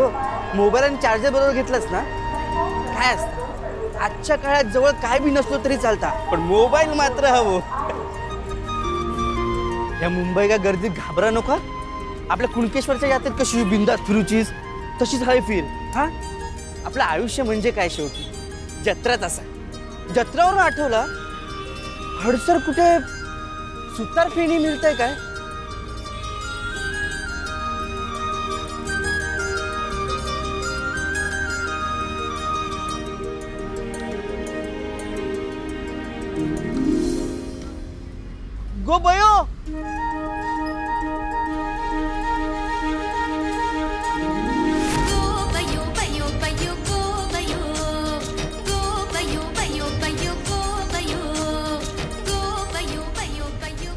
हो मोबाईल आणि चार्जर बरोबर घेतलास ना काय असतं आजच्या काळात जवळ काय भी नसलो तरी चालता पण मोबाईल मात्र हवो। या मुंबई का गर्दी घाबरा नको आपल्या कुणकेश्वरच्या यात्रेत कशी बिंदास फिरूचीस तशीच हाय फील हां। आपलं आयुष्य म्हणजे काय शेवटी जत्राच असा जत्रावर आठवला हडसर कुठे सुतार फेणी मिळते काय गो बयो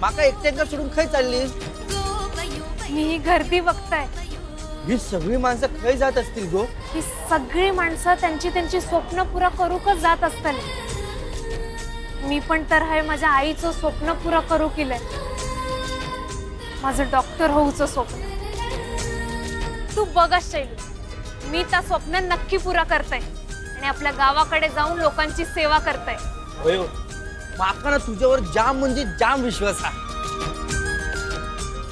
माका एकटेक सोडून खय चाललीस मी गर्दी बघताय ही सगळी माणसं खय जात असतील गो ही सगळी माणसं त्यांची त्यांची स्वप्न पूरा करूक जात असतील मी पण तर हाय माझ्या आईचं स्वप्न पूरा करू केले माझं डॉक्टर होऊचं स्वप्न तू बघस शैलू मी त्या स्वप्न नक्की पूरा करते आणि आपल्या गावाकडे जाऊन लोकांची सेवा करते। होयो माका ना तुझ्यावर जाम म्हणजे जाम विश्वास आहे।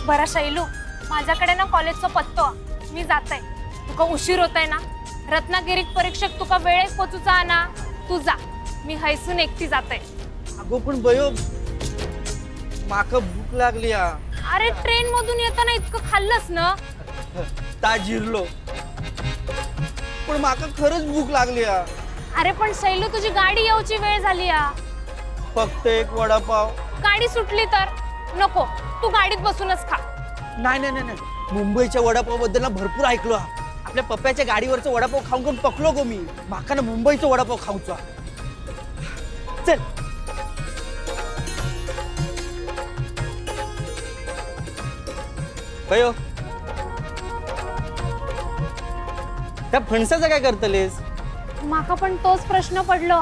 बरं शैलू माझ्याकडे ना कॉलेजचा पत्ता मी जाते तुका उशीर होतय ना रत्नागिरीत परीक्षक तुका वेळेत पोहोचूचा आना तू जा मी हायसून एकटी जाते। अगो पण बयो माका भूक लागली आ अरे ट्रेन मधून येताना इतकं खाल्लंस ना ताजीरलो पण माका खरच भूक लागली आ अरे पण शैलू तुझी गाडी येऊची वेळ झाली आ फक्त एक वडापाव गाडी सुटली तर नको तू गाडीत बसूनच खा। नाही नाही नाही मुंबईच्या वडापाव बद्दल ना भरपूर ऐकलो आपल्या पप्पाच्या गाडीवरचा वडापाव खाऊन पकलो गो मी माका ना मुंबईचा वडापाव खाऊचा चल। बयो त्या फणसाचं काय करतलेस माका पण तोच प्रश्न पडलो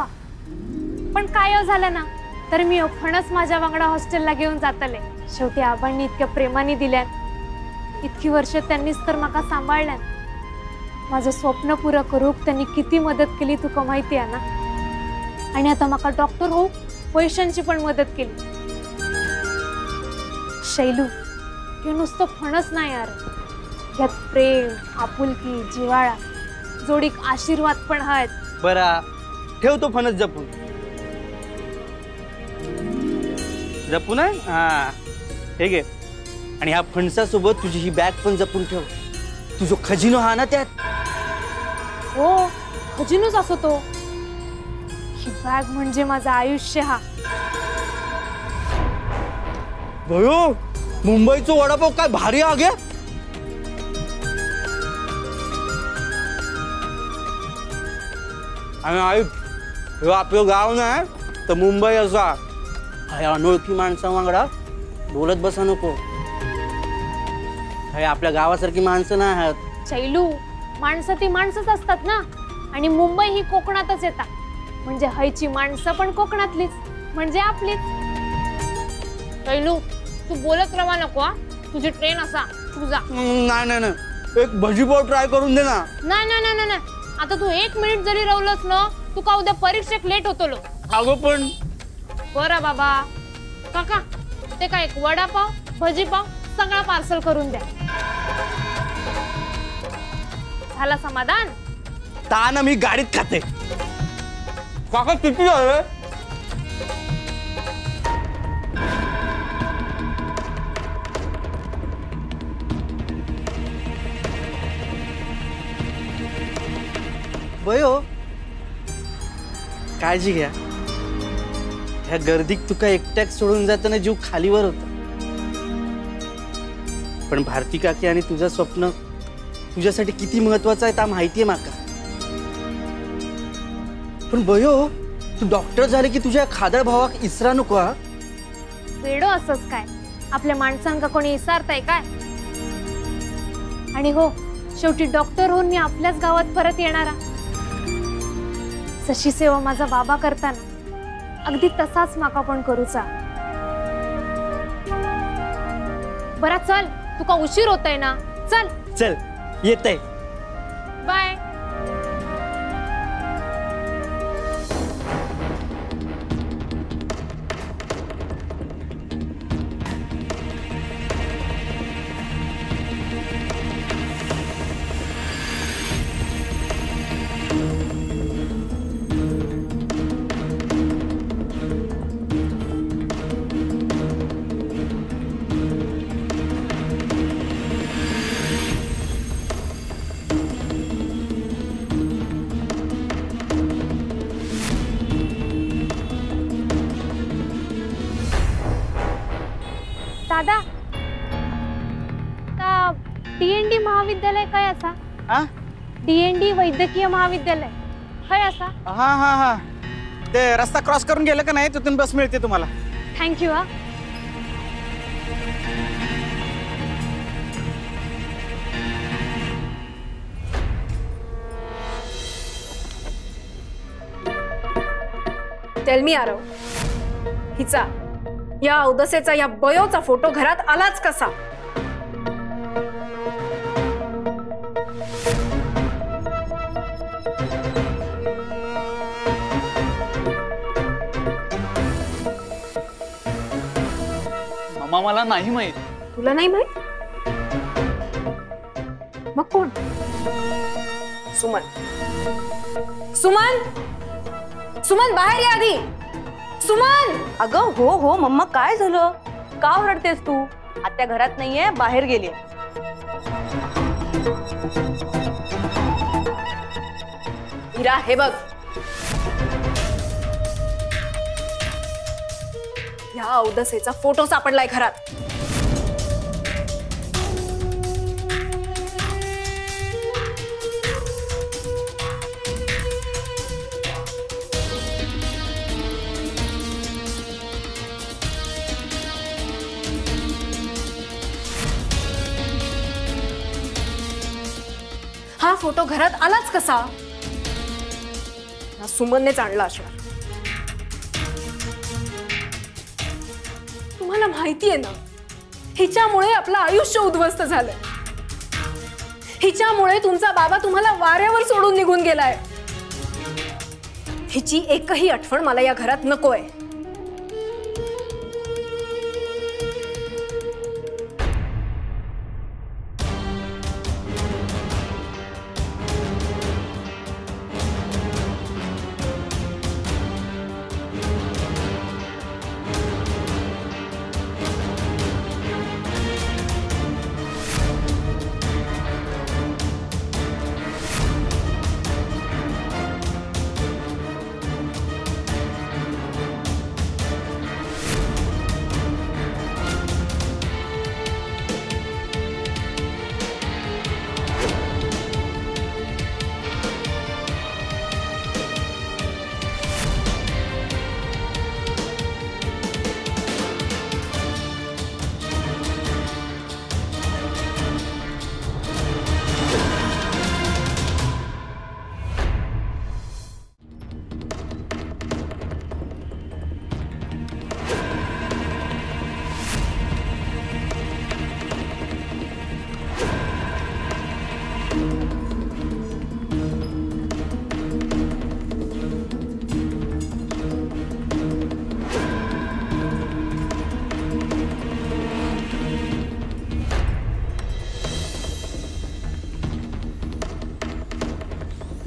पण काय झालं ना तर मी फणस माझ्या वांगडा हॉस्टेलला घेऊन जातले शेवटी आबांनी इतक्या प्रेमाने दिल्यात इतकी वर्ष त्यांनीच तर मला सांभाळलं माझं स्वप्न पूर्ण करूक त्यांनी किती मदत केली तुका माहिती आहे ना आणि आता मला डॉक्टर हो पैशांची पण मदत केली। शैलू हे नुसतं फणस नाही यार यात प्रेम आपुलकी जिवाळा जोडीक आशीर्वाद पण आहेत। बरा ठेव तो फणस जपून जपून हाँ ठीक है आणि ह्या फणसासोबत तुझी ही बॅग पण जपून ठेव तुझो खजिनो हा ना त्यात हो खजिनोच असो तो ही बॅग म्हणजे माझं आयुष्य हा। भयू मुंबईचा वडापाव काय भारी आ गया आणि आई आपलं गाव ना तर मुंबई असा अनोळखी माणसा वांगडा बोलत बसा नको हे आपल्या गावासारखी माणसं नाही आहेत। शैलू माणसं ती माणसंच असतात ना आणि मुंबई ही कोकणातच येतात म्हणजे हयची माणसं पण कोकणातलीच म्हणजे आपलीच। शैलू तू बोलत राहा नको तुझी ट्रेन असा तू जा नाही नाही नाही एक भजीपाव ट्राय करून दे ना नाही नाही नाही आता तू एक मिनिट जरी रावलस ना तुका उद्या परीक्षेक लेट होतलो। अगो पण बरा बाबा काका ते का एक वडापाव भजीपाव सगळा पार्सल करून द्या झाला समाधान ताना मी गाडीत खाते काका किती झाले बयो काळजी घ्या ह्या गर्दीत तुका एकट्याक सोडून जाताना जीव खालीवर होता पण भारती काकी आणि तुझं स्वप्न तुझ्यासाठी किती महत्त्वाचं आहे ता माहिती आहे माका पण बयो तू डॉक्टर झाले की तुझ्या खादळ भावाक इसरा नको हा वेडो असस काय आपल्या माणसांका कोणी इसारताय काय आणि हो शेवटी डॉक्टर होऊन मी आपल्याच गावात परत येणार सशी सेवा माझा बाबा करताना अगदी तसाच माका पण करूचा। बरा चल तुका उशीर होतय ना चल चल येते बाय। दादा, D.N.D महाविद्यालय काय असा? हाँ? D.N.D वैद्यकीय महाविद्यालय काय असा? हाँ हाँ हाँ, ते रास्ता क्रॉस करून गेलं का नाही तिथून बस मिळते तुम्हाला। Thank you. हाँ टेल मी आरव, हिचा या औदसेचा या बयोचा फोटो घरात आलाच कसा? मामा मला नाही माहित। तुला नाही माहित? मग कोण? सुमन। सुमन, सुमन बाहेर या आधी। सुमन, अगं हो हो मम्मा, काय झालं? का ओरडतेस तू? आत्या घरात नाहीये, बाहेर गेली। इरा हे बघ, या औदसेचा फोटो सापडलाय घरात। हा फोटो घरात आलाच कसा? ना सुमननेच आणला असणार। तुम्हाला माहिती आहे ना, हिच्यामुळे आपलं आयुष्य उद्ध्वस्त झालं। हिच्यामुळे तुमचा बाबा तुम्हाला वाऱ्यावर सोडून निघून गेलाय। हिची एकही आठवण मला या घरात नकोय।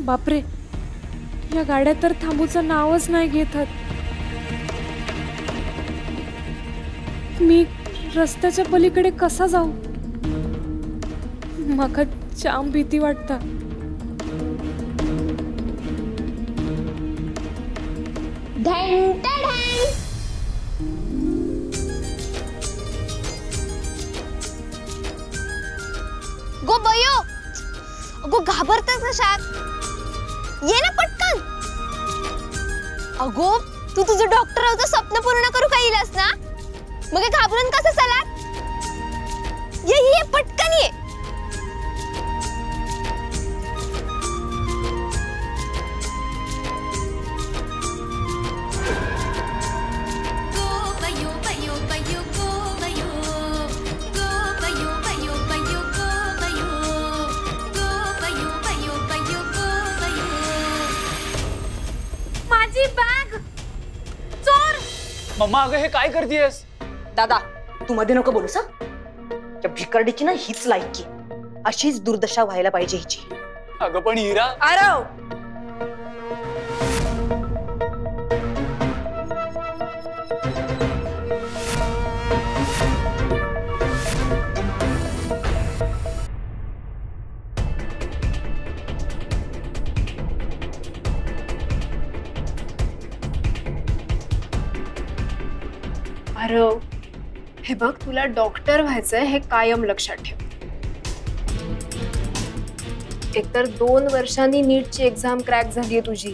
बापरे, या गाड्या तर थांबूचं नावच नाही घेतात। मी रस्त्याच्या पलीकडे कसा जाऊ? मला जाम भीती वाटता। गो बयो, गो घाबरतेस ना शाक, ये ना पटकन। अगो तू तुझे डॉक्टर होता स्वप्न पूर्ण करू का इलास ना? मग घाबरून कसं चला? ये पटकन ये। सी बैग चोर मम्मा अगं हे काय करतेस दादा तू मध्ये नको बोलूस हा त्या भिकारडीची ना हीच लायकी अशीच दुर्दशा व्हायला पाहिजे हिची अगं पण हिरा अरे आरव हे बघ तुला डॉक्टर व्हायचंय हे कायम लक्षात ठेव एकतर 2 वर्षांनी नीटची एक्झाम क्रॅक झालीये तुझी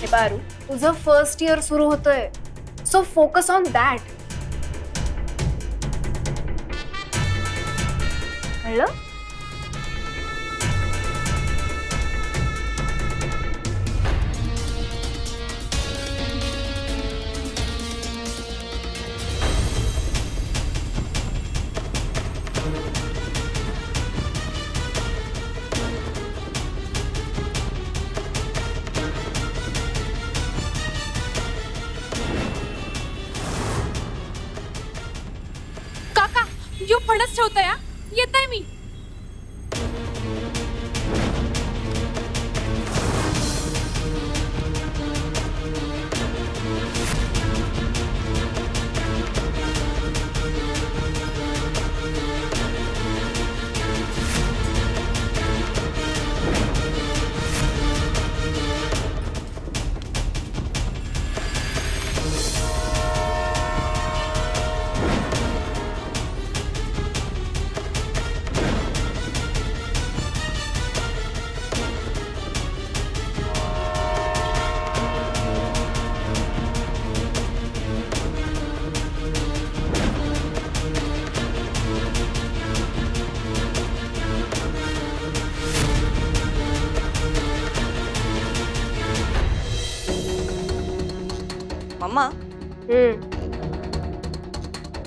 हे बारू तुझं फर्स्ट इयर सुरू होतंय सो फोकस ऑन दॅट कळलं मी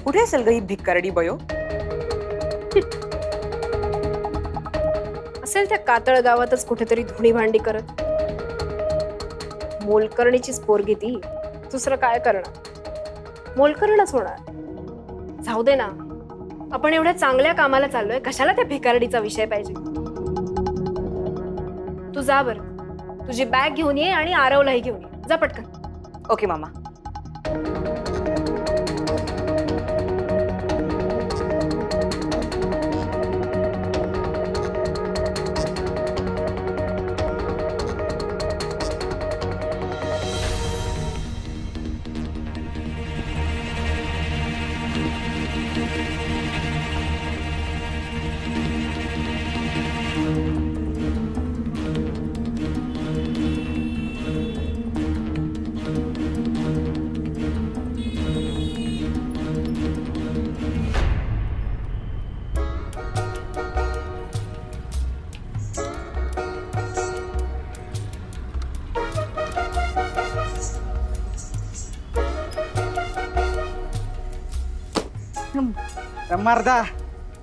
कुठे असेल गई भिकारडी बयो असेल त्या कातळ गावातच कुठेतरी धुणी भांडी करत मोलकर्णीचीच पोरगी ती दुसरं काय करणार मोलकर्णच होणार जाऊ दे ना आपण एवढ्या चांगल्या कामाला चाललोय कशाला त्या भिकारडीचा विषय पाहिजे तू जा बर तुझी बॅग घेऊन ये आणि आरवलाही घेऊन ये जा पटकन ओके मामा मर्दा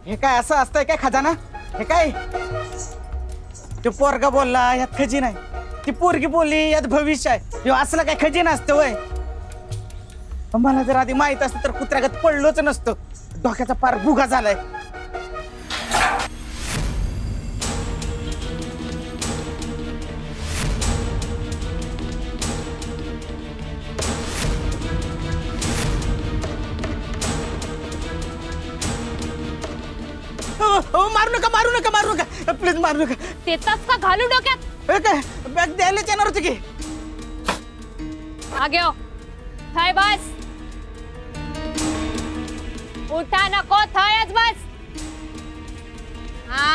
हे काय असं असतंय काय खजाना हे काय तो पोरगा बोलला यात खजिना आहे ती पोरगी बोलली यात भविष्य आहे हे असलं काय खजिना असतो वय मला जर आधी माहित असतं तर कुत्र्यागत पडलोच नसतो डोक्याचा पार भुगा झालाय मारू नका प्लीज मारू नका ते तसका घालू डोक्यात बॅग द्यायला येणार होती की आगे हो थाय बस उठा नको थायच बस हा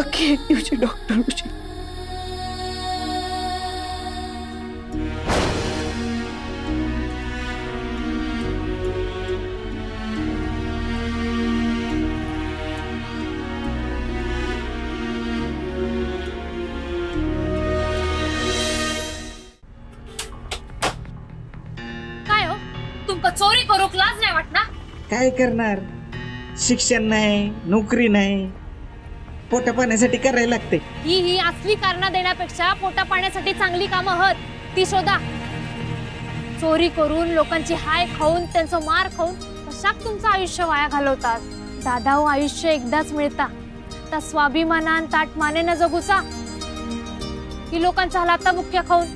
નક્કી થયું છે ડોક્ટરજી. चोरी करू क्लास नाही वाटना, काय करणार, शिक्षण नाही, नोकरी नाही, पोटा पाण्यासाठी करायला लागते. ही असली कारण देण्यापेक्षा पोटा पाण्यासाठी चांगली कामं होत ती शोधा. चोरी करून लोकांची हाय खाऊन त्यांचं मार खाऊन कशाक तुमचं आयुष्य वाया घालवतात. दादा हो, आयुष्य एकदाच मिळता, त्या स्वाभिमानान ताटमानेनं जगूचा. ही लोकांच्या हालाता मुख्य खाऊन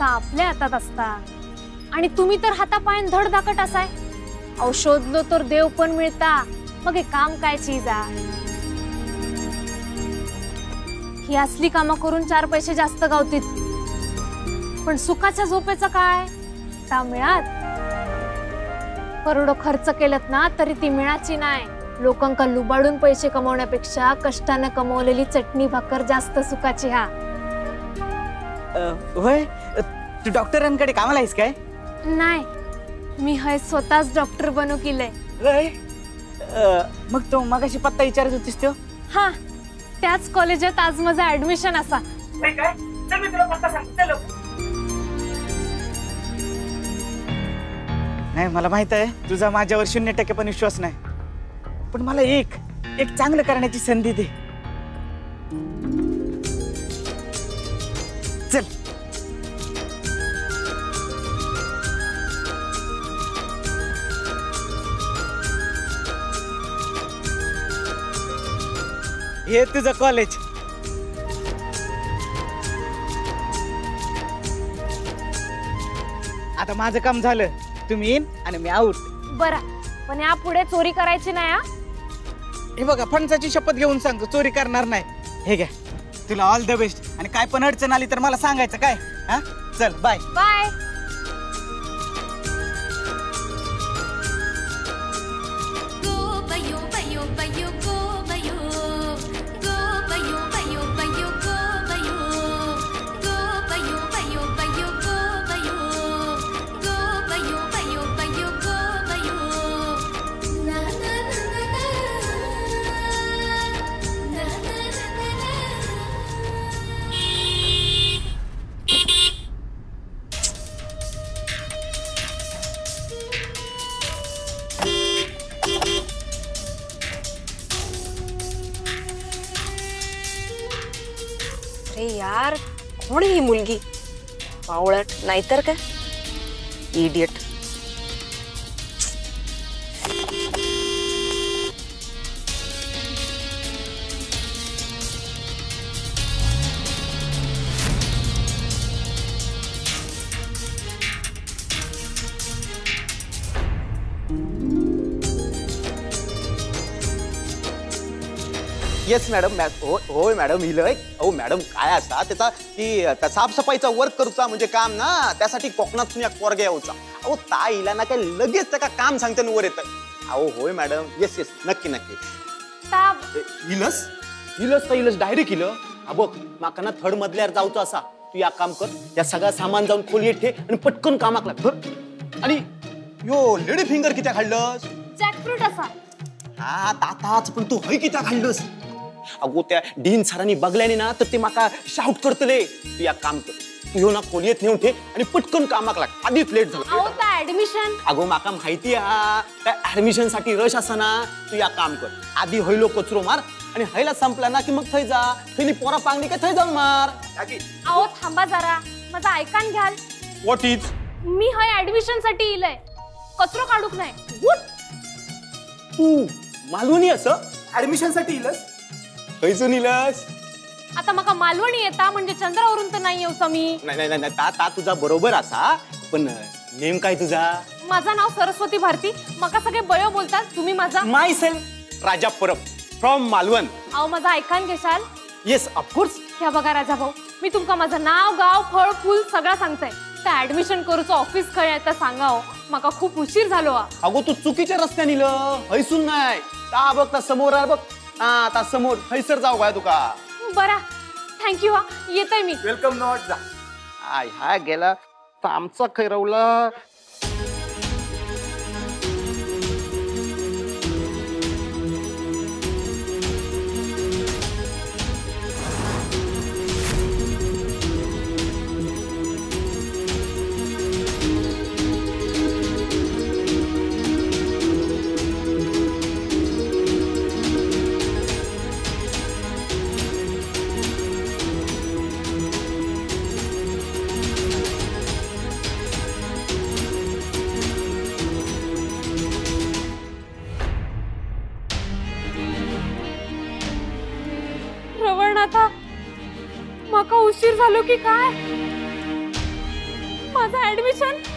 ता आपल्या हातात असतात. आणि तुम्ही तर हातापायन धड धाकट असाय. औषधलो तर देव पण मिळता, मग हे काम काय चीज आहे. ही असली कामं करून चार पैसे जास्त गावतील, पण सुखाच्या झोपेचं काय. ता मिळात करोडो खर्च केलत ना तरी ती मिळाची नाही. लोकांका लुबाडून पैसे कमवण्यापेक्षा कष्टाने कमवलेली चटणी भाकर जास्त सुखाची. हा होय, तू डॉक्टरांकडे कामाला आहेस काय? नाही, मी हाय स्वतःच डॉक्टर बनू केले. मग तो मगाशी पत्ता विचारत होतीस तो? हां, त्याच कॉलेजात आज माझं ऍडमिशन असा. काय काय? चल मी तुला पत्ता सांगतो. चलो. नाही, मला माहित आहे तुझा माझ्यावर 0% पण विश्वास नाही, पण मला एक चांगलं करण्याची संधी दे. चल. ये तुझं कॉलेज. आता माझं काम झालं, तुम्ही इन आणि मी आउट. बरा, पण यापुढे चोरी करायची नाही. हे बघा, फणसाची शपथ घेऊन सांगतो चोरी करणार नाही. हे घ्या, तुला ऑल द बेस्ट. आणि काय पण अडचण आली तर मला सांगायचं काय. हा, चल बाय बाय. यार, कोण ही मुलगी? पावळट नाहीतर काय, इडियट. Yes madam. होय मॅडम, हिलय. अहो मॅडम, काय असा त्याचा की साफसफाईचा वर्क करूचा म्हणजे काम ना, त्यासाठी कोकणात तुम्ही पोरगे यावचा. अहो ता हिला ना काय लगेच त्या काम सांगते वर येतं. अहो होय मॅडम, येस येस, नक्की नक्की. हिलस हिलस तर हिलस, डायरेक्ट हिल. हा बघ, माका ना थर्ड मधल्यावर जाऊचा असा. तू या काम कर, या सगळा सामान जाऊन खोली ठे आणि पटकन कामाक लाग. आणि यो लेडी फिंगर कित्या खाल्लंस? जॅकफ्रूट असा. हा ताताच, पण तू हय कित्या खाल्लंस? अगो त्या डीन सरांनी बघल्याने ना तर ते माका शाउट करतले. तू या काम कर, तू येऊ ना खोलीत नेऊन ठे आणि पटकन कामाक लाग, आधीच लेट झालं. ऍडमिशन अगो माका माहिती हा, त्या ऍडमिशन साठी रश असा ना. तू या काम कर, आधी हयलो कचरो मार आणि हयला संपला ना की मग थंय जा. थंय पोरा पांगली काय थंय जाऊन मार. अहो थांबा जरा, माझं ऐकान घ्याल. What is? मी हय ऍडमिशन साठी इलय, कचरो काढूक नाही. तू मालवणी असं ऍडमिशन साठी इलस? कैसून इलस? आता मका मालवणी येता म्हणजे चंद्रावरून तर नाही येऊचा मी. नाही नाही, ता तुझा बरोबर असा, पण नेम काय तुझा? माझं नाव सरस्वती भारती. मका सगळे बयो बोलतात. तुम्ही माझा? Myself Raja Parab from Malvan. अहो माझा ऐकान घेशाल? Yes of course. ह्या बघा राजा भाऊ, मी तुमका माझं नाव गाव फळ फुल सगळं सांगताय. त्या ऍडमिशन करूचं ऑफिस खंय आहे तर सांगा. हो मका खूप उशीर झालो. अगो तू चुकीच्या रस्त्याने इल, हैसून नाही. ता बघ, समोर बघ, आता समोर थैसर जाऊ काय तुका बरा थैंक यू हा येतय मी वेलकम नॉट जा आय हा गेला आमचा खैरवला उशीर झालो की काय माझं ऍडमिशन